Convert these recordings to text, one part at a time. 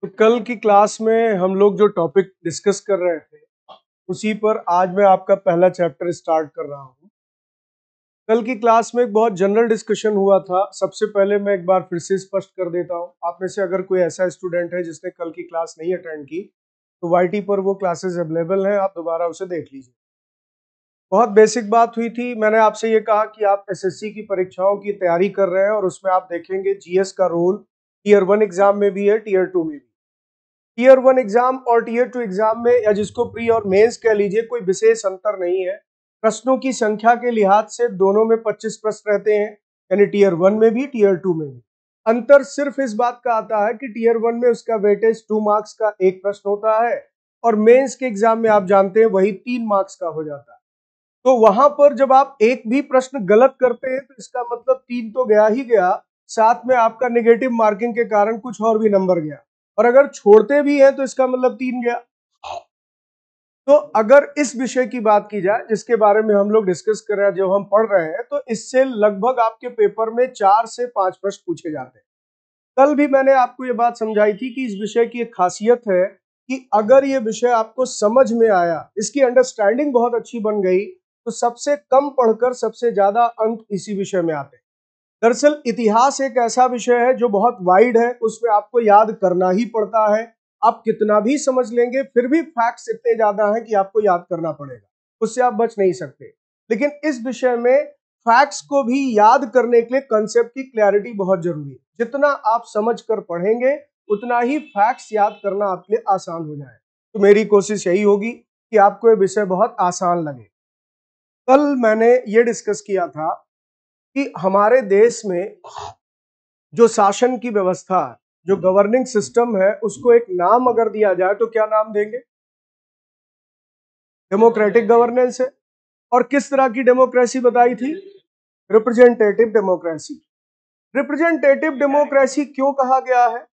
तो कल की क्लास में हम लोग जो टॉपिक डिस्कस कर रहे थे उसी पर आज मैं आपका पहला चैप्टर स्टार्ट कर रहा हूँ। कल की क्लास में एक बहुत जनरल डिस्कशन हुआ था। सबसे पहले मैं एक बार फिर से स्पष्ट कर देता हूँ, आप में से अगर कोई ऐसा स्टूडेंट है जिसने कल की क्लास नहीं अटेंड की तो YT पर वो क्लासेस अवेलेबल हैं, आप दोबारा उसे देख लीजिए। बहुत बेसिक बात हुई थी, मैंने आपसे ये कहा कि आप SSC की परीक्षाओं की तैयारी कर रहे हैं और उसमें आप देखेंगे GS का रोल Tier 1 एग्जाम में भी है, Tier 2 में भी। Tier 1 एग्जाम और Tier 2 एग्जाम में, या जिसको प्री और मेंस कह लीजिए, कोई विशेष अंतर नहीं है। प्रश्नों की संख्या के लिहाज से दोनों में 25 प्रश्न रहते हैं, यानी Tier 1 में भी Tier 2 में भी। अंतर सिर्फ इस बात का आता है कि Tier 1 में उसका वेटेज 2 मार्क्स का एक प्रश्न होता है और मेंस के एग्जाम में आप जानते हैं वही 3 मार्क्स का हो जाता है। तो वहां पर जब आप एक भी प्रश्न गलत करते हैं तो इसका मतलब 3 तो गया ही गया, साथ में आपका नेगेटिव मार्किंग के कारण कुछ और भी नंबर गया, और अगर छोड़ते भी हैं तो इसका मतलब 3 गया। तो अगर इस विषय की बात की जाए जिसके बारे में हम लोग डिस्कस कर रहे हैं, जो हम पढ़ रहे हैं, तो इससे लगभग आपके पेपर में 4 से 5 प्रश्न पूछे जाते हैं। कल भी मैंने आपको ये बात समझाई थी कि इस विषय की एक खासियत है कि अगर ये विषय आपको समझ में आया, इसकी अंडरस्टैंडिंग बहुत अच्छी बन गई, तो सबसे कम पढ़कर सबसे ज्यादा अंक इसी विषय में आते हैं। दरअसल इतिहास एक ऐसा विषय है जो बहुत वाइड है, उसमें आपको याद करना ही पड़ता है। आप कितना भी समझ लेंगे फिर भी फैक्ट्स इतने ज्यादा हैं कि आपको याद करना पड़ेगा, उससे आप बच नहीं सकते। लेकिन इस विषय में फैक्ट्स को भी याद करने के लिए कंसेप्ट की क्लैरिटी बहुत जरूरी है। जितना आप समझ कर पढ़ेंगे उतना ही फैक्ट्स याद करना आपके लिए आसान हो जाए। तो मेरी कोशिश यही होगी कि आपको ये विषय बहुत आसान लगे। कल मैंने ये डिस्कस किया था कि हमारे देश में जो शासन की व्यवस्था, जो गवर्निंग सिस्टम है, उसको एक नाम अगर दिया जाए तो क्या नाम देंगे? डेमोक्रेटिक गवर्नेंस है। और किस तरह की डेमोक्रेसी बताई थी? Representative democracy. रिप्रेजेंटेटिव डेमोक्रेसी क्यों कहा गया है?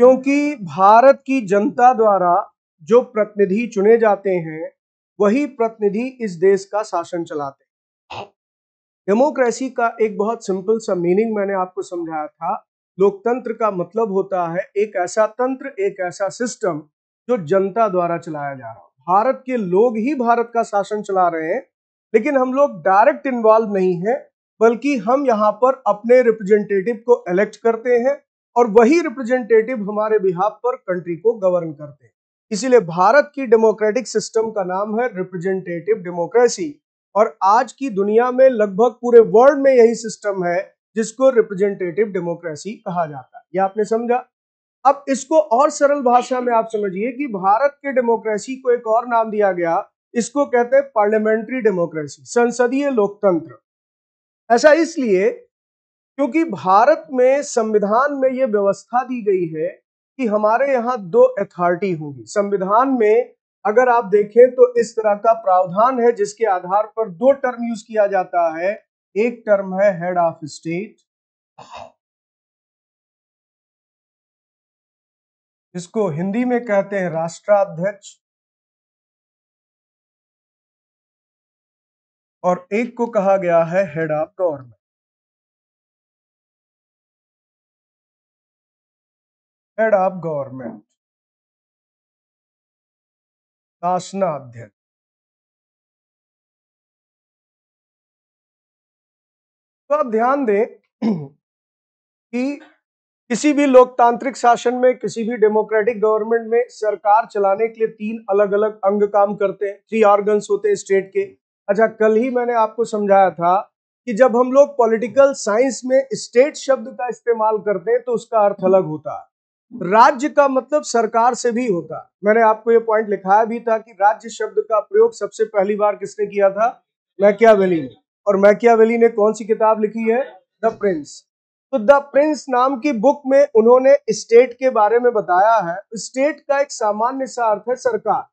क्योंकि भारत की जनता द्वारा जो प्रतिनिधि चुने जाते हैं वही प्रतिनिधि इस देश का शासन चलाते हैं। डेमोक्रेसी का एक बहुत सिंपल सा मीनिंग मैंने आपको समझाया था। लोकतंत्र का मतलब होता है एक ऐसा तंत्र, एक ऐसा सिस्टम जो जनता द्वारा चलाया जा रहा है। भारत के लोग ही भारत का शासन चला रहे हैं, लेकिन हम लोग डायरेक्ट इन्वॉल्व नहीं है, बल्कि हम यहाँ पर अपने रिप्रेजेंटेटिव को इलेक्ट करते हैं और वही रिप्रेजेंटेटिव हमारे बिहाफ पर कंट्री को गवर्न करते हैं। इसीलिए भारत की डेमोक्रेटिक सिस्टम का नाम है रिप्रेजेंटेटिव डेमोक्रेसी। और आज की दुनिया में लगभग पूरे वर्ल्ड में यही सिस्टम है जिसको रिप्रेजेंटेटिव डेमोक्रेसी कहा जाता है। ये आपने समझा। अब इसको और सरल भाषा में आप समझिए कि भारत के डेमोक्रेसी को एक और नाम दिया गया, इसको कहते हैं पार्लियामेंट्री डेमोक्रेसी, संसदीय लोकतंत्र। ऐसा इसलिए क्योंकि भारत में संविधान में यह व्यवस्था दी गई है कि हमारे यहाँ 2 अथॉरिटी होंगी। संविधान में अगर आप देखें तो इस तरह का प्रावधान है जिसके आधार पर 2 टर्म यूज किया जाता है। एक टर्म है हेड ऑफ स्टेट, जिसको हिंदी में कहते हैं राष्ट्राध्यक्ष, और एक को कहा गया है head of government. Head of government, शासनाध्यक्ष। तो आप ध्यान दें कि किसी भी लोकतांत्रिक शासन में, किसी भी डेमोक्रेटिक गवर्नमेंट में सरकार चलाने के लिए 3 अलग अलग अंग काम करते हैं, 3 ऑर्गन्स होते हैं स्टेट के। अच्छा, कल ही मैंने आपको समझाया था कि जब हम लोग पॉलिटिकल साइंस में स्टेट शब्द का इस्तेमाल करते हैं तो उसका अर्थ अलग होता है। राज्य का मतलब सरकार से भी होता। मैंने आपको ये पॉइंट लिखाया भी था कि राज्य शब्द का प्रयोग सबसे पहली बार किसने किया था? मैकियावेली ने। और मैकियावेली ने कौन सी किताब लिखी है? The prince. तो द प्रिंस नाम की बुक में उन्होंने स्टेट के बारे में बताया है। स्टेट का एक सामान्य सा अर्थ है सरकार।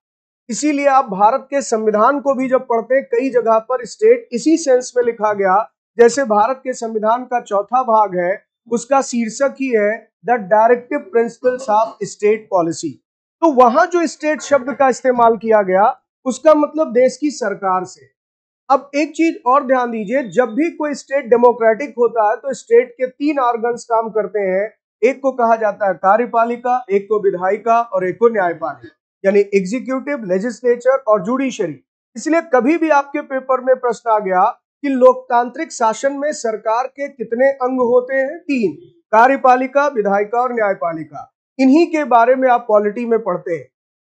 इसीलिए आप भारत के संविधान को भी जब पढ़ते हैं कई जगह पर स्टेट इसी सेंस में लिखा गया। जैसे भारत के संविधान का 4था भाग है, उसका शीर्षक ही है the directive principles of state policy. तो वहां जो स्टेट शब्द का इस्तेमाल किया गया उसका मतलब देश की सरकार से। अब एक चीज और ध्यान दीजिए, जब भी कोई स्टेट डेमोक्रेटिक होता है तो स्टेट के तीन ऑर्गन्स काम करते हैं। एक को कहा जाता है कार्यपालिका, एक को विधायिका और एक को न्यायपालिका, यानी एग्जीक्यूटिव, लेजिस्लेचर और जुडिशरी। इसलिए कभी भी आपके पेपर में प्रश्न आ गया कि लोकतांत्रिक शासन में सरकार के कितने अंग होते हैं? तीन, कार्यपालिका, विधायिका और न्यायपालिका। इन्हीं के बारे में आप पॉलिटी में पढ़ते हैं।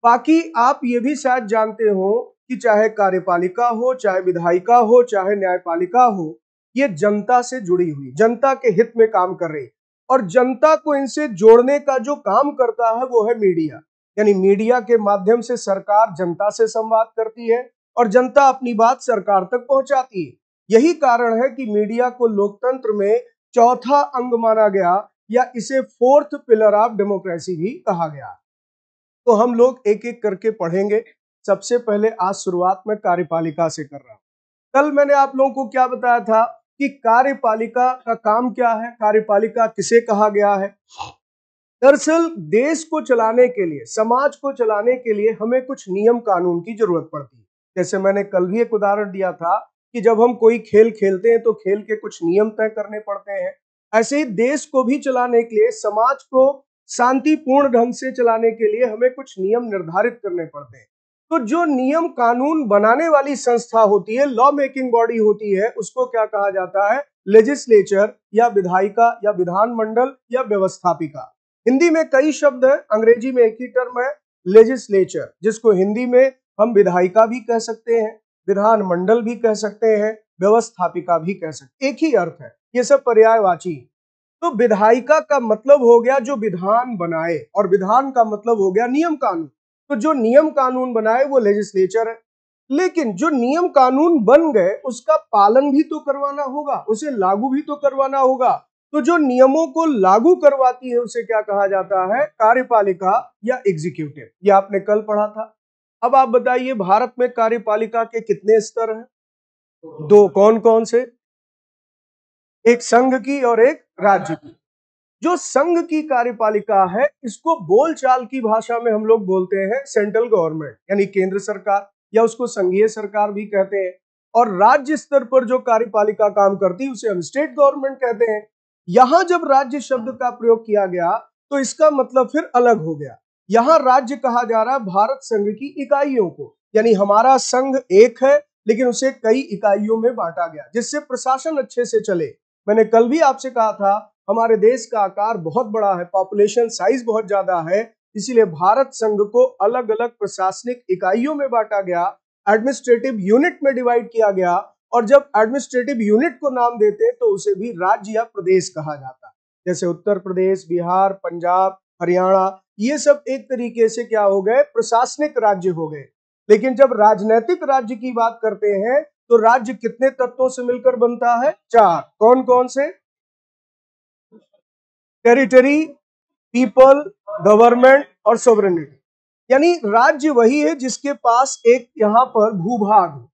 बाकी आप ये भी शायद जानते हो कि चाहे कार्यपालिका हो, चाहे विधायिका हो, चाहे न्यायपालिका हो, ये जनता से जुड़ी हुई, जनता के हित में काम कर रही, और जनता को इनसे जोड़ने का जो काम करता है वो है मीडिया। यानी मीडिया के माध्यम से सरकार जनता से संवाद करती है और जनता अपनी बात सरकार तक पहुंचाती है। यही कारण है कि मीडिया को लोकतंत्र में चौथा अंग माना गया, या इसे फोर्थ पिलर ऑफ डेमोक्रेसी भी कहा गया। तो हम लोग एक एक करके पढ़ेंगे। सबसे पहले आज शुरुआत में कार्यपालिका से कर रहा हूँ। कल मैंने आप लोगों को क्या बताया था कि कार्यपालिका का काम क्या है, कार्यपालिका किसे कहा गया है। दरअसल देश को चलाने के लिए, समाज को चलाने के लिए हमें कुछ नियम कानून की जरूरत पड़ती है। जैसे मैंने कल भी एक उदाहरण दिया था कि जब हम कोई खेल खेलते हैं तो खेल के कुछ नियम तय करने पड़ते हैं। ऐसे ही देश को भी चलाने के लिए, समाज को शांतिपूर्ण ढंग से चलाने के लिए हमें कुछ नियम निर्धारित करने पड़ते हैं। तो जो नियम कानून बनाने वाली संस्था होती है, लॉ मेकिंग बॉडी होती है, उसको क्या कहा जाता है? लेजिस्लेचर या विधायिका या विधानमंडल या व्यवस्थापिका। हिंदी में कई शब्द हैं, अंग्रेजी में एक ही टर्म है लेजिस्लेचर, जिसको हिंदी में हम विधायिका भी कह सकते हैं, विधानमंडल भी कह सकते हैं, व्यवस्थापिका भी कह सकते, एक ही अर्थ है, ये सब पर्यायवाची। तो विधायिका का मतलब हो गया जो विधान बनाए, और विधान का मतलब हो गया नियम कानून। तो जो नियम कानून बनाए वो लेजिस्लेचर है। लेकिन जो नियम कानून बन गए उसका पालन भी तो करवाना होगा, उसे लागू भी तो करवाना होगा। तो जो नियमों को लागू करवाती है उसे क्या कहा जाता है? कार्यपालिका या एग्जीक्यूटिव। ये आपने कल पढ़ा था। अब आप बताइए, भारत में कार्यपालिका के कितने स्तर हैं? दो। कौन कौन से? एक संघ की और एक राज्य की। जो संघ की कार्यपालिका है इसको बोलचाल की भाषा में हम लोग बोलते हैं सेंट्रल गवर्नमेंट, यानी केंद्र सरकार, या उसको संघीय सरकार भी कहते हैं। और राज्य स्तर पर जो कार्यपालिका काम करती है उसे हम स्टेट गवर्नमेंट कहते हैं। यहां जब राज्य शब्द का प्रयोग किया गया तो इसका मतलब फिर अलग हो गया। यहां राज्य कहा जा रहा है भारत संघ की इकाइयों को, यानी हमारा संघ एक है लेकिन उसे कई इकाइयों में बांटा गया, जिससे प्रशासन अच्छे से चले। मैंने कल भी आपसे कहा था हमारे देश का आकार बहुत बड़ा है, पॉपुलेशन साइज बहुत ज्यादा है, इसीलिए भारत संघ को अलग अलग प्रशासनिक इकाइयों में बांटा गया, एडमिनिस्ट्रेटिव यूनिट में डिवाइड किया गया। और जब एडमिनिस्ट्रेटिव यूनिट को नाम देते तो उसे भी राज्य या प्रदेश कहा जाता। जैसे उत्तर प्रदेश, बिहार, पंजाब, हरियाणा, ये सब एक तरीके से क्या हो गए? प्रशासनिक राज्य हो गए। लेकिन जब राजनीतिक राज्य की बात करते हैं तो राज्य कितने तत्वों से मिलकर बनता है? चार। कौन कौन से? टेरिटरी, पीपल, गवर्नमेंट और सोवरेनिटी। यानी राज्य वही है जिसके पास एक यहाँ पर भूभाग हो,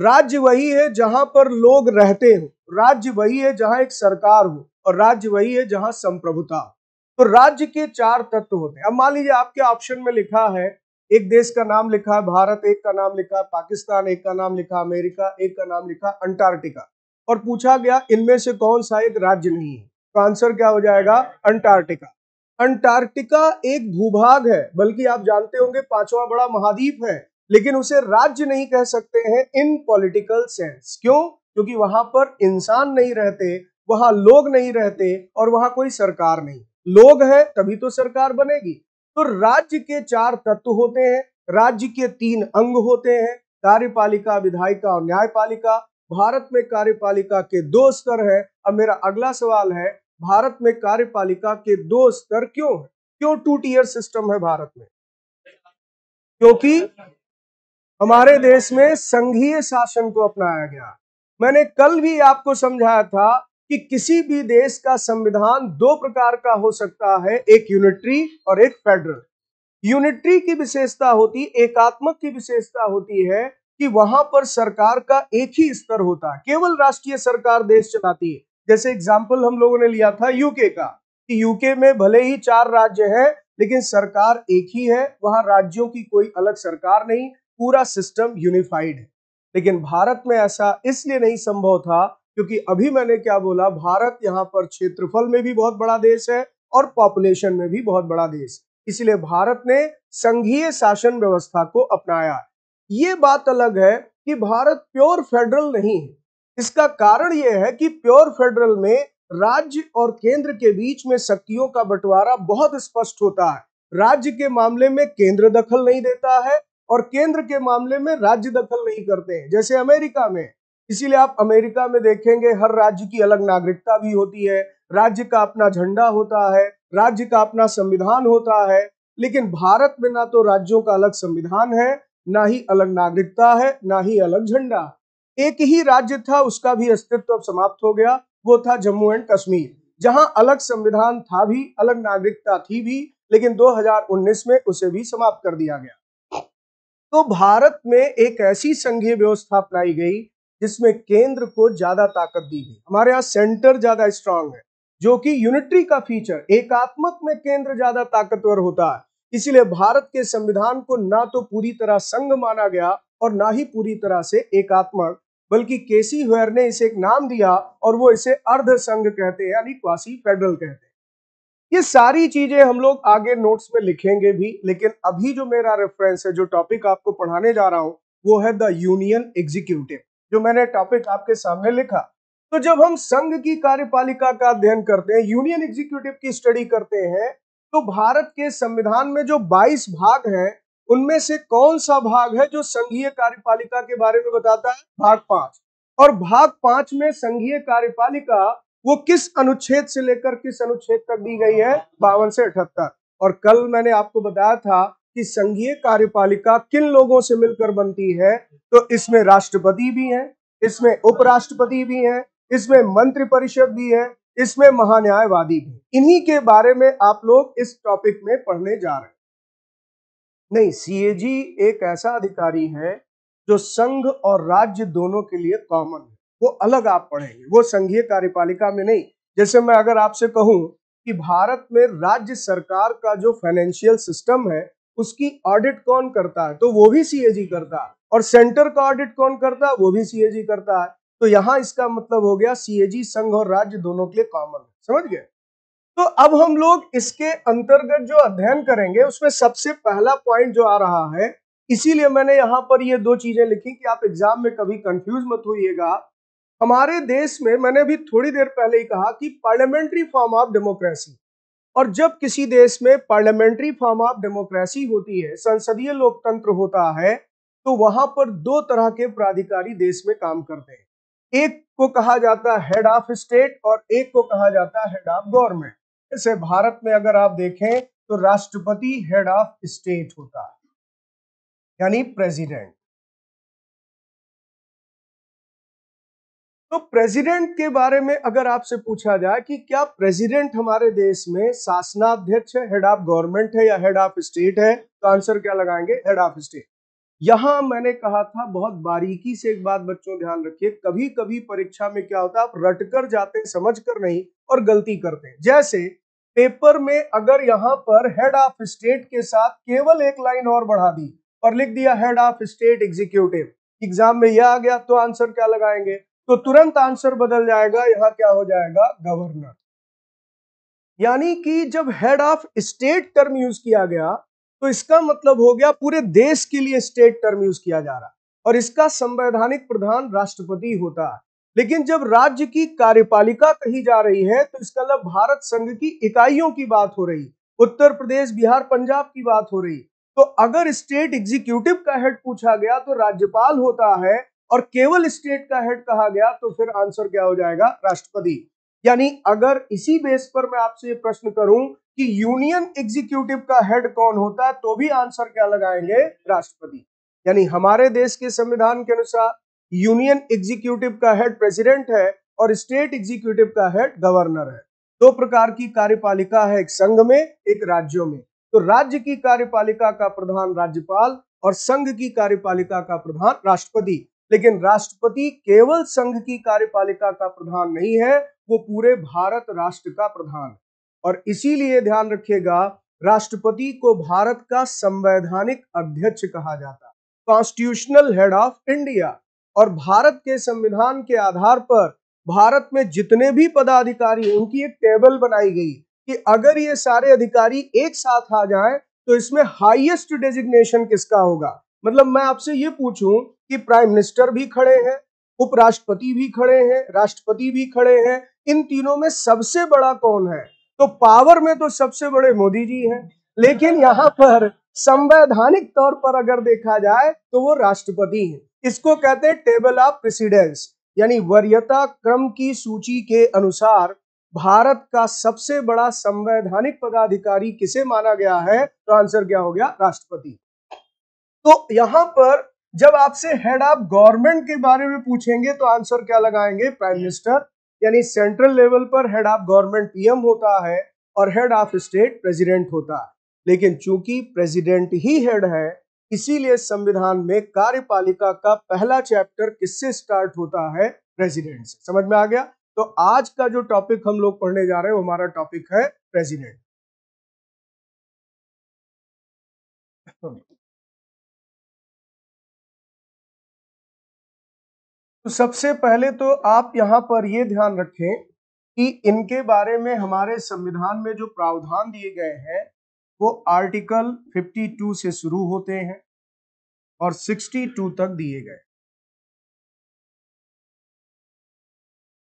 राज्य वही है जहां पर लोग रहते हो, राज्य वही है जहां एक सरकार हो, और राज्य वही है जहां संप्रभुता हो। तो राज्य के चार तत्व होते हैं। अब मान लीजिए आपके ऑप्शन में लिखा है, एक देश का नाम लिखा है भारत, एक का नाम लिखा है पाकिस्तान, एक का नाम लिखा अमेरिका, एक का नाम लिखा अंटार्कटिका, और पूछा गया इनमें से कौन सा एक राज्य नहीं है। तो आंसर क्या हो जाएगा? अंटार्कटिका। अंटार्कटिका एक भूभाग है, बल्कि आप जानते होंगे पांचवा बड़ा महाद्वीप है, लेकिन उसे राज्य नहीं कह सकते हैं इन पॉलिटिकल सेंस। क्यों? क्योंकि वहां पर इंसान नहीं रहते, वहां लोग नहीं रहते, और वहां कोई सरकार नहीं। लोग हैं तभी तो सरकार बनेगी। तो राज्य के चार तत्व होते हैं, राज्य के तीन अंग होते हैं, कार्यपालिका, विधायिका और न्यायपालिका। भारत में कार्यपालिका के दो स्तर है। अब मेरा अगला सवाल है, भारत में कार्यपालिका के दो स्तर क्यों है? क्यों टू टियर सिस्टम है भारत में? क्योंकि हमारे देश में संघीय शासन को अपनाया गया। मैंने कल भी आपको समझाया था कि किसी भी देश का संविधान दो प्रकार का हो सकता है, एक यूनिटरी और एक फेडरल। यूनिटरी की विशेषता होती, एकात्मक की विशेषता होती है कि वहां पर सरकार का एक ही स्तर होता है, केवल राष्ट्रीय सरकार देश चलाती है। जैसे एग्जाम्पल हम लोगों ने लिया था यूके का, कि यूके में भले ही चार राज्य हैं लेकिन सरकार एक ही है, वहां राज्यों की कोई अलग सरकार नहीं, पूरा सिस्टम यूनिफाइड है। लेकिन भारत में ऐसा इसलिए नहीं संभव था क्योंकि अभी मैंने क्या बोला, भारत यहाँ पर क्षेत्रफल में भी बहुत बड़ा देश है और पॉपुलेशन में भी बहुत बड़ा देश, इसलिए भारत ने संघीय शासन व्यवस्था को अपनाया। ये बात अलग है कि भारत प्योर फेडरल नहीं है। इसका कारण यह है कि प्योर फेडरल में राज्य और केंद्र के बीच में शक्तियों का बंटवारा बहुत स्पष्ट होता है। राज्य के मामले में केंद्र दखल नहीं देता है और केंद्र के मामले में राज्य दखल नहीं करते हैं, जैसे अमेरिका में। इसीलिए आप अमेरिका में देखेंगे हर राज्य की अलग नागरिकता भी होती है, राज्य का अपना झंडा होता है, राज्य का अपना संविधान होता है। लेकिन भारत में ना तो राज्यों का अलग संविधान है, ना ही अलग नागरिकता है, ना ही अलग झंडा। एक ही राज्य था, उसका भी अस्तित्व अब समाप्त हो गया, वो था जम्मू एंड कश्मीर, जहां अलग संविधान था भी, अलग नागरिकता थी भी, लेकिन 2019 में उसे भी समाप्त कर दिया गया। तो भारत में एक ऐसी संघीय व्यवस्था अपनाई गई जिसमें केंद्र को ज्यादा ताकत दी गई। हमारे यहाँ सेंटर ज्यादा स्ट्रांग है, जो कि यूनिटरी का फीचर, एकात्मक में केंद्र ज्यादा ताकतवर होता है। इसीलिए भारत के संविधान को ना तो पूरी तरह संघ माना गया और ना ही पूरी तरह से एकात्मक, बल्कि केसी हुएर ने इसे एक नाम दिया और वो इसे अर्ध संघ कहते हैं, यानी क्वासी फेडरल कहते हैं। ये सारी चीजें हम लोग आगे नोट्स में लिखेंगे भी, लेकिन अभी जो मेरा रेफरेंस है, जो टॉपिक आपको पढ़ाने जा रहा हूँ, वो है द यूनियन एग्जीक्यूटिव, जो मैंने टॉपिक आपके सामने लिखा। तो जब हम संघ की कार्यपालिका का अध्ययन करते हैं, यूनियन एग्जीक्यूटिव की स्टडी करते हैं, तो भारत के संविधान में जो 22 भाग हैं, उनमें से कौन सा भाग है जो संघीय कार्यपालिका के बारे में बताता है? भाग 5। और भाग 5 में संघीय कार्यपालिका वो किस अनुच्छेद से लेकर किस अनुच्छेद तक दी गई है? 52 से 78। और कल मैंने आपको बताया था कि संघीय कार्यपालिका किन लोगों से मिलकर बनती है, तो इसमें राष्ट्रपति भी है, इसमें उपराष्ट्रपति भी है, इसमें मंत्रिपरिषद भी है, इसमें महान्यायवादी भी। इन्हीं के बारे में आप लोग इस टॉपिक में पढ़ने जा रहे हैं। नहीं, सीएजी एक ऐसा अधिकारी है जो संघ और राज्य दोनों के लिए कॉमन है, वो अलग आप पढ़ेंगे, वो संघीय कार्यपालिका में नहीं। जैसे मैं अगर आपसे कहूं कि भारत में राज्य सरकार का जो फाइनेंशियल सिस्टम है उसकी ऑडिट कौन करता है, तो वो भी सीएजी करता है, और सेंटर का ऑडिट कौन करता है, वो भी सीएजी करता है। तो यहाँ इसका मतलब हो गया सीएजी संघ और राज्य दोनों के लिए कॉमन है। समझ गए? तो अब हम लोग इसके अंतर्गत जो अध्ययन करेंगे उसमें सबसे पहला पॉइंट जो आ रहा है, इसीलिए मैंने यहाँ पर ये दो चीजें लिखी कि आप एग्जाम में कभी कंफ्यूज मत होइएगा। हमारे देश में, मैंने भी थोड़ी देर पहले ही कहा कि पार्लियामेंट्री फॉर्म ऑफ डेमोक्रेसी, और जब किसी देश में पार्लियामेंट्री फॉर्म ऑफ डेमोक्रेसी होती है, संसदीय लोकतंत्र होता है, तो वहां पर दो तरह के प्राधिकारी देश में काम करते हैं। एक को कहा जाता है हेड ऑफ स्टेट और एक को कहा जाता है हेड ऑफ गवर्नमेंट। जैसे भारत में अगर आप देखें तो राष्ट्रपति हेड ऑफ स्टेट होता है, यानी प्रेसिडेंट। तो प्रेसिडेंट के बारे में अगर आपसे पूछा जाए कि क्या प्रेसिडेंट हमारे देश में शासनाध्यक्ष है, हेड ऑफ गवर्नमेंट है या हेड ऑफ स्टेट है, तो आंसर क्या लगाएंगे? Head of state. यहां मैंने कहा था बहुत बारीकी से एक बात बच्चों ध्यान रखिए, कभी कभी परीक्षा में क्या होता है, आप रटकर जाते हैं, समझ कर नहीं, और गलती करते हैं। जैसे पेपर में अगर यहाँ पर हेड ऑफ स्टेट के साथ केवल एक लाइन और बढ़ा दी और लिख दिया head of state executive, exam में यह आ गया, तो आंसर क्या लगाएंगे? तो तुरंत आंसर बदल जाएगा, यहाँ क्या हो जाएगा? गवर्नर। यानी कि जब head of state term use किया गया तो इसका मतलब हो गया पूरे देश के लिए स्टेट टर्म यूज किया जा रहा, और इसका संवैधानिक प्रधान राष्ट्रपति होता है। लेकिन जब राज्य की कार्यपालिका कही जा रही है तो इसका मतलब भारत संघ की इकाइयों की बात हो रही, उत्तर प्रदेश, बिहार, पंजाब की बात हो रही। तो अगर स्टेट एग्जीक्यूटिव का हेड पूछा गया तो राज्यपाल होता है, और केवल स्टेट का हेड कहा गया तो फिर आंसर क्या हो जाएगा? राष्ट्रपति। यानी अगर इसी बेस पर मैं आपसे ये प्रश्न करूं कि यूनियन एग्जीक्यूटिव का हेड कौन होता है, तो भी आंसर क्या लगाएंगे? राष्ट्रपति। यानी हमारे देश के संविधान के अनुसार यूनियन एग्जीक्यूटिव का हेड प्रेसिडेंट है और स्टेट एग्जीक्यूटिव का हेड गवर्नर है। दो प्रकार की कार्यपालिका है, एक संघ में, एक राज्यों में। तो राज्य की कार्यपालिका का प्रधान राज्यपाल और संघ की कार्यपालिका का प्रधान राष्ट्रपति। लेकिन राष्ट्रपति केवल संघ की कार्यपालिका का प्रधान नहीं है, वो पूरे भारत राष्ट्र का प्रधान है। और इसीलिए ध्यान रखिएगा, राष्ट्रपति को भारत का संवैधानिक अध्यक्ष कहा जाता है, कॉन्स्टिट्यूशनल हेड ऑफ इंडिया। और भारत के संविधान के आधार पर भारत में जितने भी पदाधिकारी हैं उनकी एक टेबल बनाई गई कि अगर ये सारे अधिकारी एक साथ आ जाएं तो इसमें हाईएस्ट डेजिग्नेशन किसका होगा। मतलब मैं आपसे ये पूछूं कि प्राइम मिनिस्टर भी खड़े हैं, उपराष्ट्रपति भी खड़े हैं, राष्ट्रपति भी खड़े हैं, इन तीनों में सबसे बड़ा कौन है? तो पावर में तो सबसे बड़े मोदी जी हैं, लेकिन यहाँ पर संवैधानिक तौर पर अगर देखा जाए तो वो राष्ट्रपति हैं। इसको कहते हैं टेबल ऑफ प्रेसिडेंस, यानी वरीयता क्रम की सूची के अनुसार भारत का सबसे बड़ा संवैधानिक पदाधिकारी किसे माना गया है? तो आंसर क्या हो गया? राष्ट्रपति। तो यहाँ पर जब आपसे हेड ऑफ गवर्नमेंट के बारे में पूछेंगे तो आंसर क्या लगाएंगे? प्राइम मिनिस्टर, यानी सेंट्रल लेवल पर हेड ऑफ गवर्नमेंट पीएम होता है और हेड ऑफ स्टेट प्रेसिडेंट होता है। लेकिन चूंकि प्रेसिडेंट ही हेड है, इसीलिए संविधान में कार्यपालिका का पहला चैप्टर किससे स्टार्ट होता है? प्रेसिडेंट से। समझ में आ गया? तो आज का जो टॉपिक हम लोग पढ़ने जा रहे हैं वो हमारा टॉपिक है प्रेसिडेंट। तो सबसे पहले तो आप यहाँ पर ये ध्यान रखें कि इनके बारे में हमारे संविधान में जो प्रावधान दिए गए हैं वो आर्टिकल 52 से शुरू होते हैं और 62 तक दिए गए।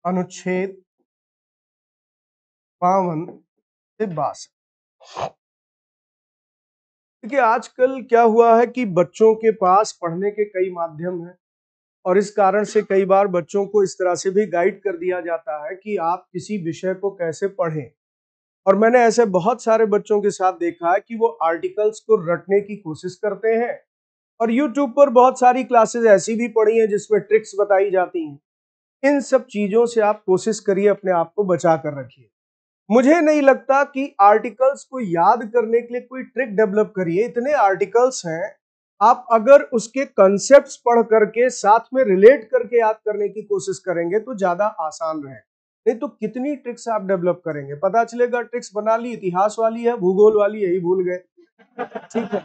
अनुच्छेद 52 से 62। देखिए आजकल क्या हुआ है कि बच्चों के पास पढ़ने के कई माध्यम हैं और इस कारण से कई बार बच्चों को इस तरह से भी गाइड कर दिया जाता है कि आप किसी विषय को कैसे पढ़ें। और मैंने ऐसे बहुत सारे बच्चों के साथ देखा है कि वो आर्टिकल्स को रटने की कोशिश करते हैं और YouTube पर बहुत सारी क्लासेस ऐसी भी पड़ी हैं जिसमें ट्रिक्स बताई जाती हैं। इन सब चीज़ों से आप कोशिश करिए अपने आप को बचा कर रखिए। मुझे नहीं लगता कि आर्टिकल्स को याद करने के लिए कोई ट्रिक डेवलप करिए। इतने आर्टिकल्स हैं, आप अगर उसके कॉन्सेप्ट्स पढ़ करके साथ में रिलेट करके याद करने की कोशिश करेंगे तो ज़्यादा आसान रहे। नहीं तो कितनी ट्रिक्स आप डेवलप करेंगे, पता चलेगा ट्रिक्स बना ली, इतिहास वाली है, भूगोल वाली है, यही भूल गए। ठीक है,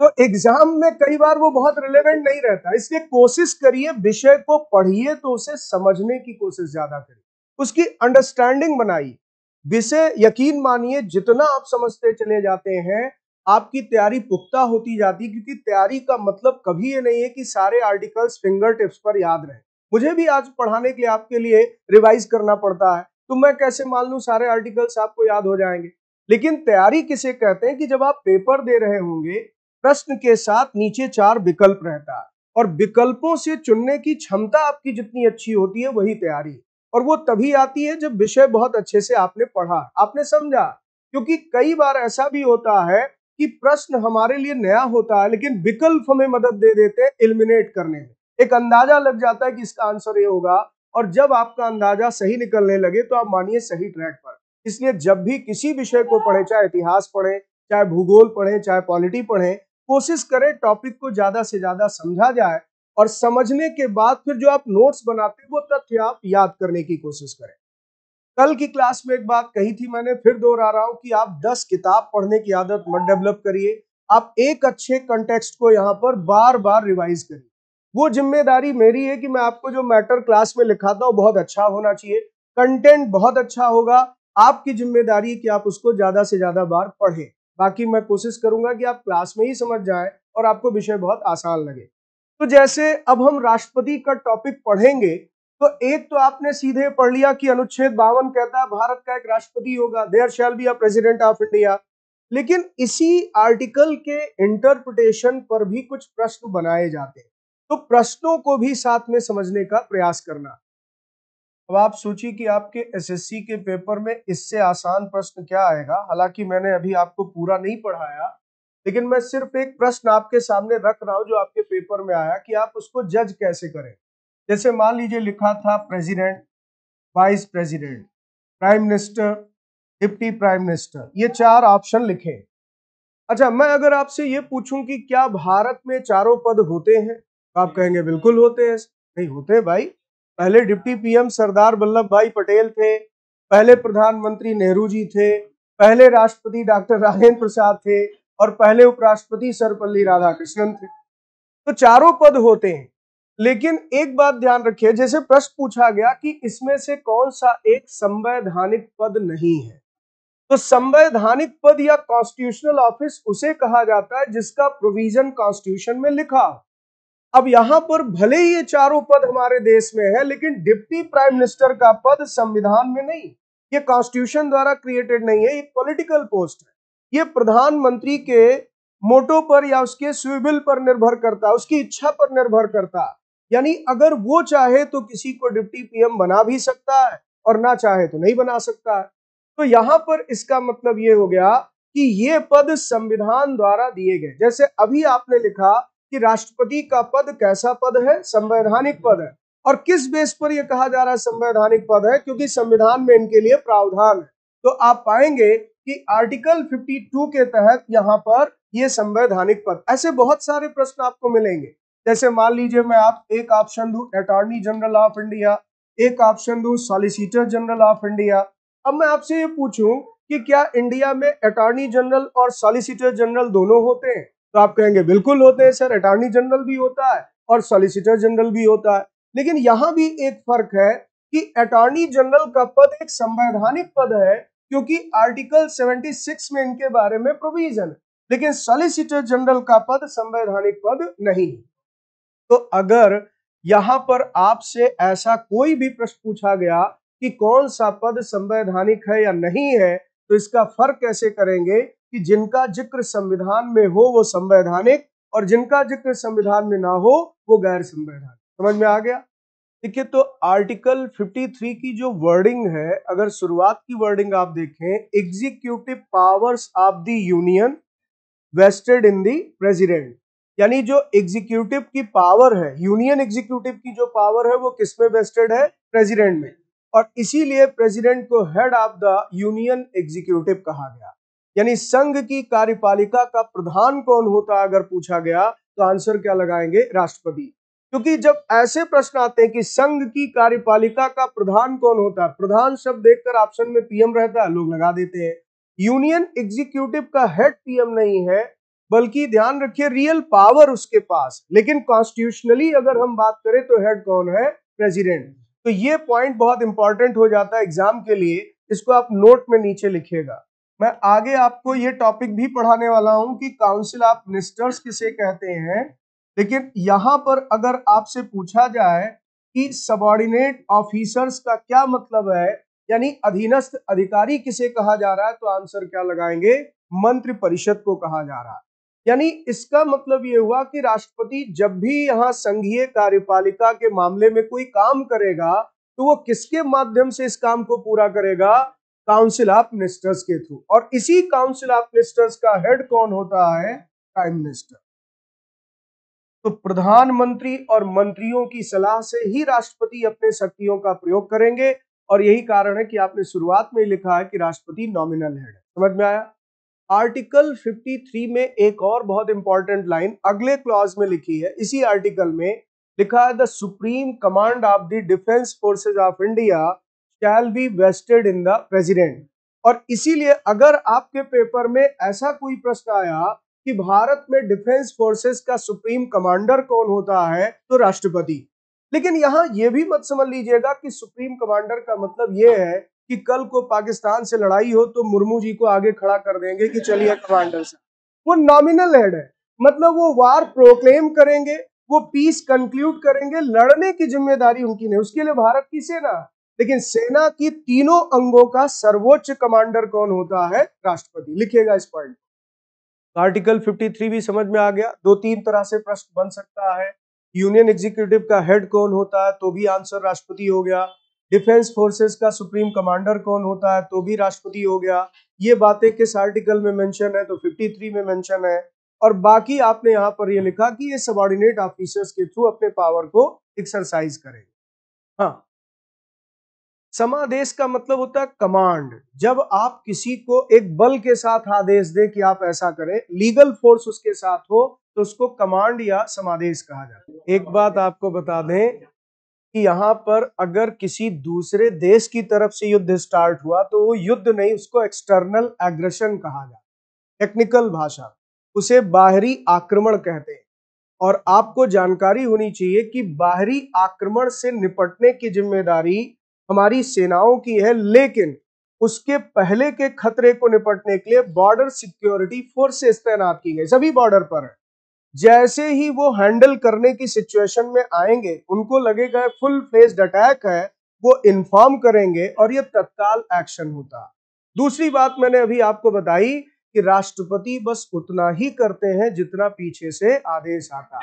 तो एग्जाम में कई बार वो बहुत रिलेवेंट नहीं रहता। इसलिए कोशिश करिए विषय को पढ़िए तो उसे समझने की कोशिश ज़्यादा करिए, उसकी अंडरस्टैंडिंग बनाइए। विषय यकीन मानिए जितना आप समझते चले जाते हैं आपकी तैयारी पुख्ता होती जाती, क्योंकि तैयारी का मतलब कभी ये नहीं है कि सारे आर्टिकल्स फिंगर टिप्स पर याद रहे। मुझे भी आज पढ़ाने के लिए आपके लिए रिवाइज करना पड़ता है, तो मैं कैसे मान लूँ सारे आर्टिकल्स आपको याद हो जाएंगे। लेकिन तैयारी किसे कहते हैं कि जब आप पेपर दे रहे होंगे, प्रश्न के साथ नीचे 4 विकल्प रहता है और विकल्पों से चुनने की क्षमता आपकी जितनी अच्छी होती है वही तैयारी, और वो तभी आती है जब विषय बहुत अच्छे से आपने पढ़ा, आपने समझा। क्योंकि कई बार ऐसा भी होता है कि प्रश्न हमारे लिए नया होता है लेकिन विकल्प हमें मदद दे देते हैं एलिमिनेट करने में। एक अंदाजा लग जाता है कि इसका आंसर ये होगा, और जब आपका अंदाजा सही निकलने लगे तो आप मानिए सही ट्रैक पर। इसलिए जब भी किसी विषय को पढ़ें, चाहे इतिहास पढ़ें, चाहे भूगोल पढ़ें, चाहे पॉलिटी पढ़ें, कोशिश करें टॉपिक को ज़्यादा से ज़्यादा समझा जाए और समझने के बाद फिर जो आप नोट्स बनाते हैं वो तथ्य आप याद करने की कोशिश करें। कल की क्लास में एक बात कही थी मैंने, फिर दोहरा रहा हूं कि आप 10 किताब पढ़ने की आदत मत डेवलप करिए। आप एक अच्छे कंटेक्स्ट को यहाँ पर बार बार रिवाइज करिए। वो जिम्मेदारी मेरी है कि मैं आपको जो मैटर क्लास में लिखाता हूँ बहुत अच्छा होना चाहिए, कंटेंट बहुत अच्छा होगा। आपकी जिम्मेदारी है कि आप उसको ज़्यादा से ज़्यादा बार पढ़ें। बाकी मैं कोशिश करूँगा कि आप क्लास में ही समझ जाएँ और आपको विषय बहुत आसान लगे। तो जैसे अब हम राष्ट्रपति का टॉपिक पढ़ेंगे तो एक तो आपने सीधे पढ़ लिया कि अनुच्छेद 52 कहता है भारत का एक राष्ट्रपति होगा, there shall be a president of India. लेकिन इसी आर्टिकल के इंटरप्रिटेशन पर भी कुछ प्रश्न बनाए जाते हैं, तो प्रश्नों को भी साथ में समझने का प्रयास करना। अब आप सोचिए कि आपके एसएससी के पेपर में इससे आसान प्रश्न क्या आएगा। हालांकि मैंने अभी आपको पूरा नहीं पढ़ाया, लेकिन मैं सिर्फ एक प्रश्न आपके सामने रख रहा हूँ जो आपके पेपर में आया कि आप उसको जज कैसे करें। जैसे मान लीजिए लिखा था president, vice president, prime minister, deputy prime minister, ये 4 ऑप्शन लिखे। अच्छा, मैं अगर आपसे ये पूछूं कि क्या भारत में चारों पद होते हैं तो आप कहेंगे बिल्कुल होते हैं। नहीं होते भाई, पहले डिप्टी पीएम सरदार वल्लभ भाई पटेल थे, पहले प्रधानमंत्री नेहरू जी थे, पहले राष्ट्रपति डॉक्टर राजेंद्र प्रसाद थे और पहले उपराष्ट्रपति सर्वपल्ली राधाकृष्णन थे। तो चारों पद होते हैं, लेकिन एक बात ध्यान रखिए, जैसे प्रश्न पूछा गया कि इसमें से कौन सा एक संवैधानिक पद नहीं है, तो संवैधानिक पद या कॉन्स्टिट्यूशनल ऑफिस उसे कहा जाता है जिसका प्रोविजन कॉन्स्टिट्यूशन में लिखा। अब यहां पर भले ही ये चारों पद हमारे देश में है, लेकिन डिप्टी प्राइम मिनिस्टर का पद संविधान में नहीं, ये कॉन्स्टिट्यूशन द्वारा क्रिएटेड नहीं है, ये पॉलिटिकल पोस्ट है। ये प्रधानमंत्री के मोटो पर या उसके स्विविल पर निर्भर करता है, उसकी इच्छा पर निर्भर करता है। यानी अगर वो चाहे तो किसी को डिप्टी पीएम बना भी सकता है और ना चाहे तो नहीं बना सकता है। तो यहां पर इसका मतलब ये हो गया कि ये पद संविधान द्वारा दिए गए। जैसे अभी आपने लिखा कि राष्ट्रपति का पद कैसा पद है, संवैधानिक पद है। और किस बेस पर यह कहा जा रहा है संवैधानिक पद है, क्योंकि संविधान में इनके लिए प्रावधान है। तो आप पाएंगे कि आर्टिकल 52 के तहत यहाँ पर यह संवैधानिक पद। ऐसे बहुत सारे प्रश्न आपको मिलेंगे। जैसे मान लीजिए मैं आप एक ऑप्शन दूं अटॉर्नी जनरल ऑफ इंडिया, एक ऑप्शन दूं सॉलिसिटर जनरल ऑफ इंडिया। अब मैं आपसे ये पूछूं कि क्या इंडिया में अटॉर्नी जनरल और सॉलिसिटर जनरल दोनों होते हैं, तो आप कहेंगे बिल्कुल होते हैं सर, अटॉर्नी जनरल भी होता है और सॉलिसिटर जनरल भी होता है। लेकिन यहाँ भी एक फर्क है कि अटॉर्नी जनरल का पद एक संवैधानिक पद है, क्योंकि आर्टिकल 76 में इनके बारे में प्रोविजन है, लेकिन सॉलिसिटर जनरल का पद संवैधानिक पद नहीं। तो अगर यहाँ पर आपसे ऐसा कोई भी प्रश्न पूछा गया कि कौन सा पद संवैधानिक है या नहीं है, तो इसका फर्क कैसे करेंगे कि जिनका जिक्र संविधान में हो वो संवैधानिक, और जिनका जिक्र संविधान में ना हो वो गैर संवैधानिक। समझ में आ गया? देखिए, तो आर्टिकल 53 की जो वर्डिंग है, अगर शुरुआत की वर्डिंग आप देखें, executive powers of the union vested in the president, यानी जो एग्जीक्यूटिव की पावर है, यूनियन एग्जीक्यूटिव की जो पावर है वो किसमें वेस्टेड है, प्रेसिडेंट में। और इसीलिए प्रेसिडेंट को head of the union executive कहा गया। यानी संघ की कार्यपालिका का प्रधान कौन होता है अगर पूछा गया, तो आंसर क्या लगाएंगे, राष्ट्रपति। क्योंकि जब ऐसे प्रश्न आते हैं कि संघ की कार्यपालिका का प्रधान कौन होता है, प्रधान शब्द देखकर ऑप्शन में पीएम रहता है, लोग लगा देते हैं। यूनियन एग्जीक्यूटिव का हेड पीएम नहीं है, बल्कि ध्यान रखिए रियल पावर उसके पास, लेकिन कॉन्स्टिट्यूशनली अगर हम बात करें तो हेड कौन है, प्रेसिडेंट। तो ये पॉइंट बहुत इंपॉर्टेंट हो जाता है एग्जाम के लिए, इसको आप नोट में नीचे लिखिएगा। मैं आगे आपको ये टॉपिक भी पढ़ाने वाला हूं कि काउंसिल ऑफ मिनिस्टर्स किसे कहते हैं। लेकिन यहाँ पर अगर आपसे पूछा जाए कि सबऑर्डिनेट ऑफिसर्स का क्या मतलब है, यानी अधीनस्थ अधिकारी किसे कहा जा रहा है, तो आंसर क्या लगाएंगे, मंत्रि परिषद को कहा जा रहा है। यानी इसका मतलब ये हुआ कि राष्ट्रपति जब भी यहाँ संघीय कार्यपालिका के मामले में कोई काम करेगा, तो वो किसके माध्यम से इस काम को पूरा करेगा, काउंसिल ऑफ मिनिस्टर्स के थ्रू। और इसी काउंसिल ऑफ मिनिस्टर्स का हेड कौन होता है, प्राइम मिनिस्टर। तो प्रधानमंत्री और मंत्रियों की सलाह से ही राष्ट्रपति अपने शक्तियों का प्रयोग करेंगे, और यही कारण है कि आपने शुरुआत में लिखा है कि राष्ट्रपति नॉमिनल हेड है। समझ में आया? आर्टिकल 53 में एक और बहुत इंपॉर्टेंट लाइन अगले क्लॉज में लिखी है, इसी आर्टिकल में लिखा है, the supreme command of the defence forces of India shall be vested in the president. और इसीलिए अगर आपके पेपर में ऐसा कोई प्रश्न आया कि भारत में डिफेंस फोर्सेज का सुप्रीम कमांडर कौन होता है, तो राष्ट्रपति। लेकिन यहाँ यह भी मत समझ लीजिएगा कि सुप्रीम कमांडर का मतलब ये है कि कल को पाकिस्तान से लड़ाई हो तो मुर्मू जी को आगे खड़ा कर देंगे कि चलिए कमांडर साहब। वो नॉमिनल हेड है, मतलब वो वार प्रोक्लेम करेंगे, वो पीस कंक्लूड करेंगे, लड़ने की जिम्मेदारी उनकी नहीं, उसके लिए भारत की सेना। लेकिन सेना की तीनों अंगों का सर्वोच्च कमांडर कौन होता है, राष्ट्रपति। लिखिएगा इस पॉइंट। आर्टिकल 53 भी समझ में आ गया। दो तीन तरह से प्रश्न बन सकता है, यूनियन एग्जीक्यूटिव का हेड कौन होता है, तो भी आंसर राष्ट्रपति हो गया। डिफेंस फोर्सेस का सुप्रीम कमांडर कौन होता है, तो भी राष्ट्रपति हो गया। ये बातें किस आर्टिकल में मेंशन है, तो 53 में मेंशन है। और बाकी आपने यहाँ पर ये लिखा कि ये सबऑर्डिनेट ऑफिसर्स के थ्रू अपने पावर को एक्सरसाइज करेंगे। हाँ, समादेश का मतलब होता है कमांड। जब आप किसी को एक बल के साथ आदेश दें कि आप ऐसा करें, लीगल फोर्स उसके साथ हो, तो उसको कमांड या समादेश कहा जाता है। एक बात आपको बता दें कि यहाँ पर अगर किसी दूसरे देश की तरफ से युद्ध स्टार्ट हुआ तो वो युद्ध नहीं, उसको एक्सटर्नल एग्रेशन कहा जाता है टेक्निकल भाषा, उसे बाहरी आक्रमण कहते हैं। और आपको जानकारी होनी चाहिए कि बाहरी आक्रमण से निपटने की जिम्मेदारी हमारी सेनाओं की है, लेकिन उसके पहले के खतरे को निपटने के लिए बॉर्डर सिक्योरिटी फोर्सेस तैनात की गई सभी बॉर्डर पर है। जैसे ही वो हैंडल करने की सिचुएशन में आएंगे, उनको लगेगा फुल फेस्ड अटैक है, वो इन्फॉर्म करेंगे और ये तत्काल एक्शन होता। दूसरी बात मैंने अभी आपको बताई कि राष्ट्रपति बस उतना ही करते हैं जितना पीछे से आदेश आता,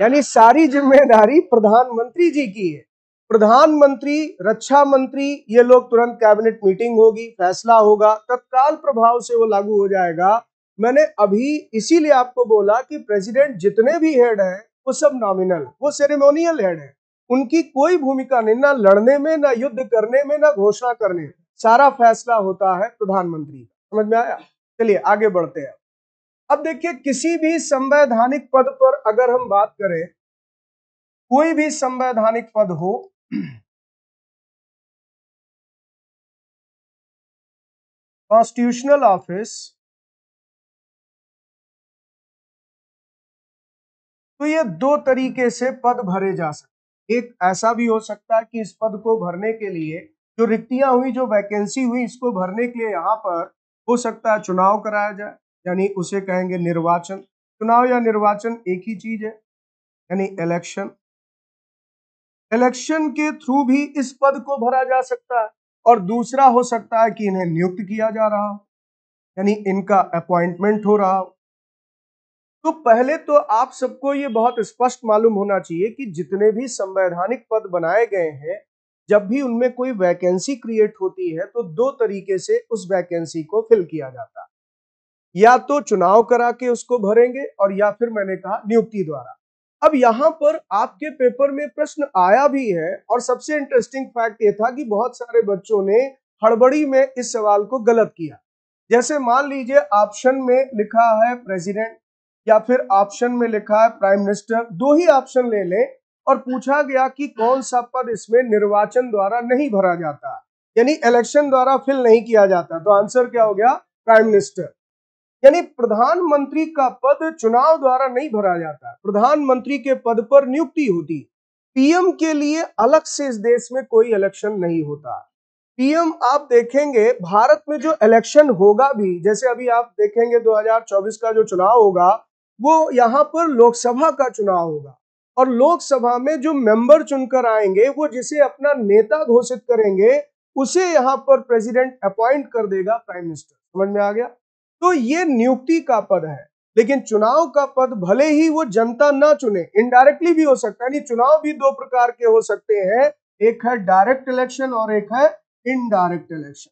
यानी सारी जिम्मेदारी प्रधानमंत्री जी की है। प्रधानमंत्री, रक्षा मंत्री, ये लोग तुरंत कैबिनेट मीटिंग होगी, फैसला होगा, तत्काल प्रभाव से वो लागू हो जाएगा। मैंने अभी इसीलिए आपको बोला कि प्रेसिडेंट जितने भी हेड हैं वो सब नॉमिनल, वो सेरेमोनियल हेड हैं, उनकी कोई भूमिका नहीं, ना लड़ने में, ना युद्ध करने में, ना घोषणा करने, सारा फैसला होता है प्रधानमंत्री। समझ में आया? चलिए आगे बढ़ते हैं। अब देखिए, किसी भी संवैधानिक पद पर अगर हम बात करें, कोई भी संवैधानिक पद हो, कॉन्स्टिट्यूशनल ऑफिस, तो ये दो तरीके से पद भरे जा सकते। एक ऐसा भी हो सकता है कि इस पद को भरने के लिए जो रिक्तियां हुई, जो वैकेंसी हुई, इसको भरने के लिए यहाँ पर हो सकता है चुनाव कराया जाए, यानी उसे कहेंगे निर्वाचन। चुनाव या निर्वाचन एक ही चीज है, यानी इलेक्शन। इलेक्शन के थ्रू भी इस पद को भरा जा सकता है। और दूसरा हो सकता है कि इन्हें नियुक्त किया जा रहा हो, यानी इनका अपॉइंटमेंट हो रहा हो। तो पहले तो आप सबको ये बहुत स्पष्ट मालूम होना चाहिए कि जितने भी संवैधानिक पद बनाए गए हैं, जब भी उनमें कोई वैकेंसी क्रिएट होती है तो दो तरीके से उस वैकेंसी को फिल किया जाता है, या तो चुनाव करा के उसको भरेंगे और या फिर मैंने कहा नियुक्ति द्वारा। अब यहाँ पर आपके पेपर में प्रश्न आया भी है और सबसे इंटरेस्टिंग फैक्ट ये था कि बहुत सारे बच्चों ने हड़बड़ी में इस सवाल को गलत किया। जैसे मान लीजिए ऑप्शन में लिखा है प्रेसिडेंट या फिर ऑप्शन में लिखा है प्राइम मिनिस्टर, दो ही ऑप्शन ले लें, और पूछा गया कि कौन सा पद इसमें निर्वाचन द्वारा नहीं भरा जाता, यानी इलेक्शन द्वारा फिल नहीं किया जाता, तो आंसर क्या हो गया? Prime minister. यानी प्रधानमंत्री का पद चुनाव द्वारा नहीं भरा जाता, प्रधानमंत्री के पद पर नियुक्ति होती। पीएम के लिए अलग से इस देश में कोई इलेक्शन नहीं होता। पीएम आप देखेंगे भारत में जो इलेक्शन होगा भी, जैसे अभी आप देखेंगे 2024 का जो चुनाव होगा वो यहाँ पर लोकसभा का चुनाव होगा, और लोकसभा में जो मेंबर चुनकर आएंगे वो जिसे अपना नेता घोषित करेंगे उसे यहाँ पर प्रेसिडेंट अपॉइंट कर देगा प्राइम मिनिस्टर। समझ में आ गया? तो ये नियुक्ति का पद है, लेकिन चुनाव का पद भले ही वो जनता ना चुने, इनडायरेक्टली भी हो सकता है। यानी चुनाव भी दो प्रकार के हो सकते हैं, एक है डायरेक्ट इलेक्शन और एक है इनडायरेक्ट इलेक्शन।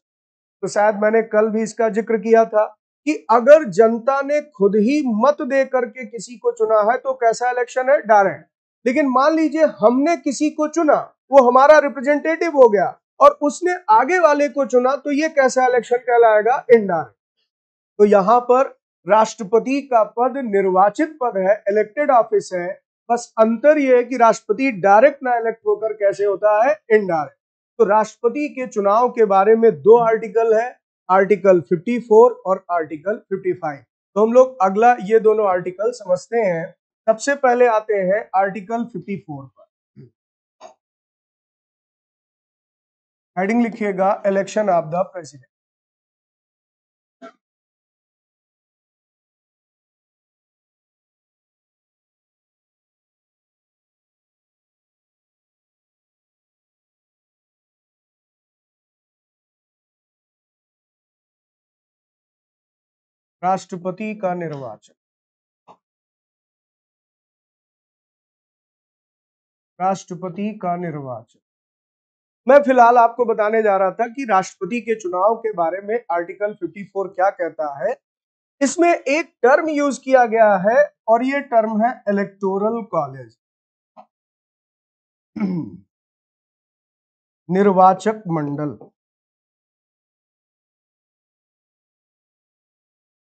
तो शायद मैंने कल भी इसका जिक्र किया था कि अगर जनता ने खुद ही मत दे करके किसी को चुना है तो कैसा इलेक्शन है? डायरेक्ट। लेकिन मान लीजिए हमने किसी को चुना, वो हमारा रिप्रेजेंटेटिव हो गया और उसने आगे वाले को चुना, तो ये कैसा इलेक्शन कहलाएगा? इनडायरेक्ट। तो यहाँ पर राष्ट्रपति का पद निर्वाचित पद है, इलेक्टेड ऑफिस है, बस अंतर यह है कि राष्ट्रपति डायरेक्ट ना इलेक्ट होकर कैसे होता है? इनडायरेक्ट। तो राष्ट्रपति के चुनाव के बारे में दो आर्टिकल है, आर्टिकल 54 और आर्टिकल 55। तो हम लोग अगला ये दोनों आर्टिकल समझते हैं। सबसे पहले आते हैं आर्टिकल 54 पर। हेडिंग लिखिएगा, इलेक्शन ऑफ द प्रेसिडेंट। राष्ट्रपति का निर्वाचन। राष्ट्रपति का निर्वाचन, मैं फिलहाल आपको बताने जा रहा था कि राष्ट्रपति के चुनाव के बारे में आर्टिकल 54 क्या कहता है। इसमें एक टर्म यूज किया गया है और ये टर्म है इलेक्टोरल कॉलेज, निर्वाचक मंडल।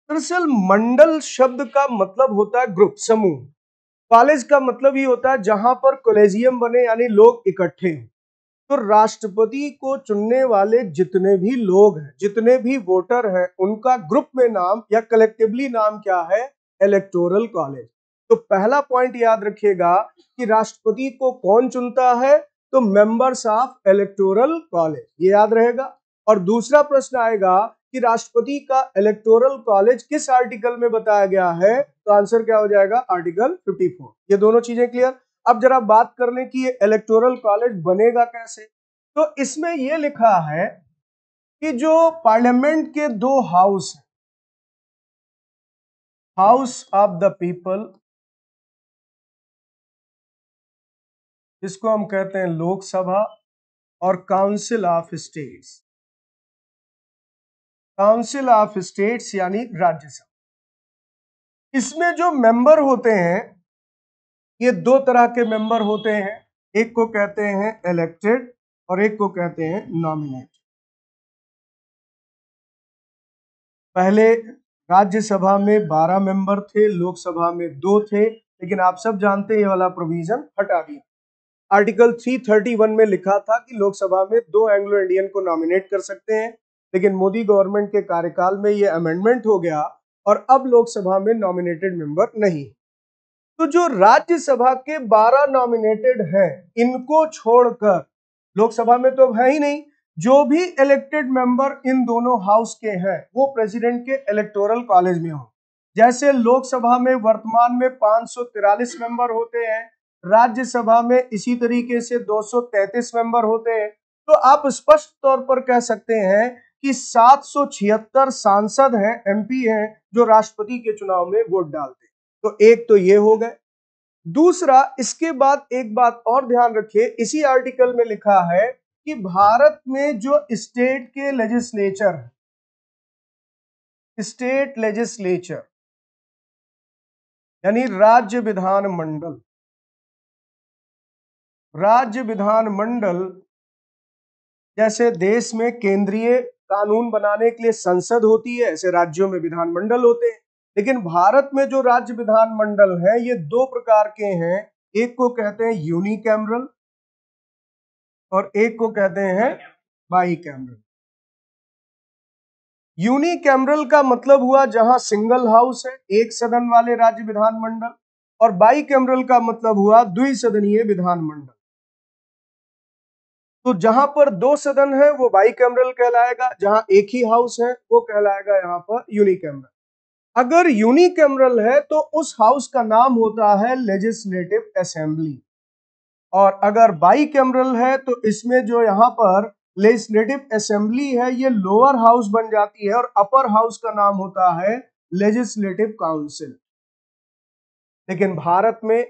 दरअसल मंडल शब्द का मतलब होता है ग्रुप, समूह। कॉलेज का मतलब ही होता है जहां पर कॉलेजियम बने, यानी लोग इकट्ठे हों। तो राष्ट्रपति को चुनने वाले जितने भी लोग हैं, जितने भी वोटर हैं, उनका ग्रुप में नाम या कलेक्टिवली नाम क्या है? Electoral college. तो पहला पॉइंट याद रखिएगा कि राष्ट्रपति को कौन चुनता है, तो मेंबर्स ऑफ इलेक्टोरल कॉलेज, ये याद रहेगा। और दूसरा प्रश्न आएगा कि राष्ट्रपति का इलेक्टोरल कॉलेज किस आर्टिकल में बताया गया है, तो आंसर क्या हो जाएगा, आर्टिकल 54। ये दोनों चीजें क्लियर। अब जरा बात कर लें कि ये इलेक्टोरल कॉलेज बनेगा कैसे, तो इसमें यह लिखा है कि जो पार्लियामेंट के दो हाउस हैं, हाउस ऑफ द पीपल जिसको हम कहते हैं लोकसभा, और council of states, council of states यानी राज्यसभा। इसमें जो मेंबर होते हैं ये दो तरह के मेंबर होते हैं, एक को कहते हैं इलेक्टेड और एक को कहते हैं नॉमिनेटेड। पहले राज्यसभा में 12 मेंबर थे, लोकसभा में 2 थे, लेकिन आप सब जानते हैं ये वाला प्रोविजन हटा दिया। आर्टिकल 331 में लिखा था कि लोकसभा में 2 एंग्लो इंडियन को नॉमिनेट कर सकते हैं, लेकिन मोदी गवर्नमेंट के कार्यकाल में यह अमेंडमेंट हो गया और अब लोकसभा में नॉमिनेटेड मेंबर नहीं। तो जो राज्यसभा के 12 नॉमिनेटेड हैं, इनको छोड़कर लोकसभा में तो अब है ही नहीं, जो भी इलेक्टेड मेंबर इन दोनों हाउस के हैं वो प्रेसिडेंट के इलेक्टोरल कॉलेज में हो। जैसे लोकसभा में वर्तमान में 543 मेंबर होते हैं, राज्यसभा में इसी तरीके से 233 मेंबर होते हैं। तो आप स्पष्ट तौर पर कह सकते हैं कि 776 सांसद हैं, एमपी हैं, जो राष्ट्रपति के चुनाव में वोट डालते हैं। तो एक तो ये हो गए। दूसरा, इसके बाद एक बात और ध्यान रखिए, इसी आर्टिकल में लिखा है कि भारत में जो स्टेट के लेजिस्लेचर है, स्टेट लेजिस्लेचर यानी राज्य विधानमंडल, राज्य विधानमंडल जैसे देश में केंद्रीय कानून बनाने के लिए संसद होती है, ऐसे राज्यों में विधानमंडल होते हैं। लेकिन भारत में जो राज्य विधानमंडल है ये 2 प्रकार के हैं, एक को कहते हैं यूनिकैमरल और एक को कहते हैं बाईकैमरल। यूनिकैमरल का मतलब हुआ जहां सिंगल हाउस है, एक सदन वाले राज्य विधानमंडल, और बाईकैमरल का मतलब हुआ द्विसदनीय विधानमंडल। तो जहां पर 2 सदन है वो बाईकैमरल कहलाएगा, जहां एक ही हाउस है वो कहलाएगा यहाँ पर यूनिकैमरल। अगर यूनिकैमरल है तो उस हाउस का नाम होता है लेजिस्लेटिव असेंबली, और अगर बाईकैमरल है तो इसमें जो यहाँ पर लेजिस्लेटिव असेंबली है ये लोअर हाउस बन जाती है और अपर हाउस का नाम होता है लेजिस्लेटिव काउंसिल। लेकिन भारत में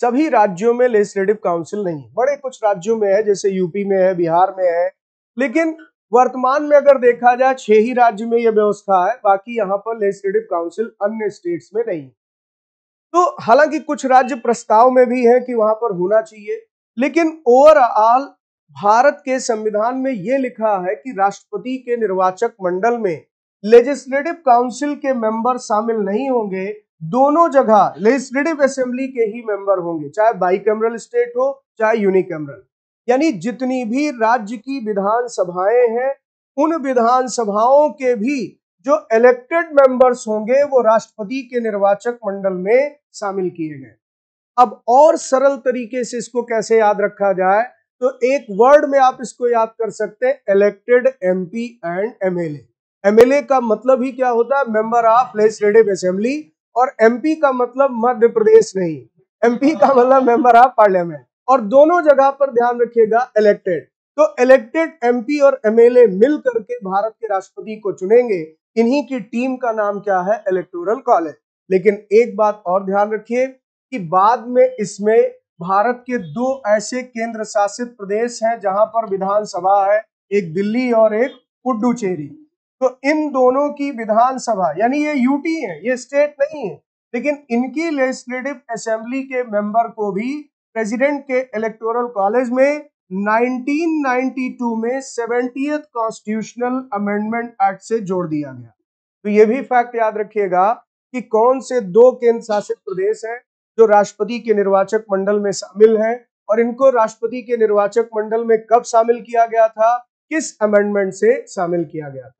सभी राज्यों में लेजिस्लेटिव काउंसिल नहीं, बड़े कुछ राज्यों में है, जैसे यूपी में है, बिहार में है, लेकिन वर्तमान में अगर देखा जाए 6 ही राज्य में यह व्यवस्था है, बाकी यहाँ पर लेजिस्लेटिव काउंसिल अन्य स्टेट्स में नहीं। तो हालांकि कुछ राज्य प्रस्ताव में भी है कि वहां पर होना चाहिए, लेकिन ओवरऑल भारत के संविधान में यह लिखा है कि राष्ट्रपति के निर्वाचक मंडल में लेजिस्लेटिव काउंसिल के मेंबर शामिल नहीं होंगे, दोनों जगह लेजिस्लेटिव असेंबली के ही मेंबर होंगे, चाहे बाईकैमरल स्टेट हो चाहे यूनिकैमरल। यानी जितनी भी राज्य की विधानसभाएं हैं उन विधानसभाओं के भी जो इलेक्टेड मेंबर्स होंगे वो राष्ट्रपति के निर्वाचक मंडल में शामिल किए गए। अब और सरल तरीके से इसको कैसे याद रखा जाए, तो एक वर्ड में आप इसको याद कर सकते हैं, elected MP and MLA. MLA का मतलब ही क्या होता है, मेंबर ऑफ लेजिस्लेटिव असेंबली, और एमपी का मतलब मध्य प्रदेश नहीं, एमपी का मतलब मेंबर ऑफ पार्लियामेंट, और दोनों जगह पर ध्यान रखिएगा इलेक्टेड। तो इलेक्टेड एमपी और एमएलए मिल करके भारत के राष्ट्रपति को चुनेंगे, इन्हीं की टीम का नाम क्या है, इलेक्टोरल कॉलेज। लेकिन एक बात और ध्यान रखिए कि बाद में इसमें भारत के 2 ऐसे केंद्र शासित प्रदेश हैं जहां पर विधानसभा है, एक दिल्ली और एक पुडुचेरी। तो इन दोनों की विधानसभा, यानी ये यूटी है, ये स्टेट नहीं है, लेकिन इनकी लेजिस्लेटिव असेंबली के मेंबर को भी प्रेसिडेंट के इलेक्टोरल कॉलेज में 1992 में 70th कॉन्स्टिट्यूशनल अमेंडमेंट एक्ट से जोड़ दिया गया। तो ये भी फैक्ट याद रखिएगा कि कौन से 2 केंद्र शासित प्रदेश हैं जो राष्ट्रपति के निर्वाचक मंडल में शामिल हैं, और इनको राष्ट्रपति के निर्वाचक मंडल में कब शामिल किया गया था, किस अमेंडमेंट से शामिल किया गया था।